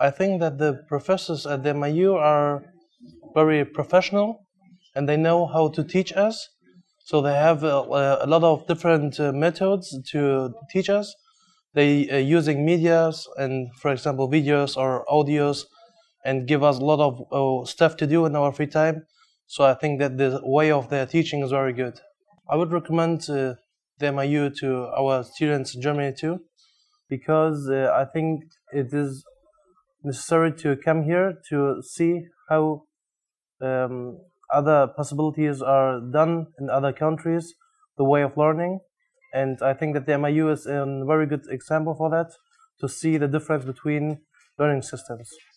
I think that the professors at the MIU are very professional and they know how to teach us. So they have a lot of different methods to teach us. They are using medias and, for example, videos or audios, and give us a lot of stuff to do in our free time. So I think that the way of their teaching is very good. I would recommend the MIU to our students in Germany too, because I think it is necessary to come here to see how other possibilities are done in other countries, the way of learning. And I think that the MIU is a very good example for that, to see the difference between learning systems.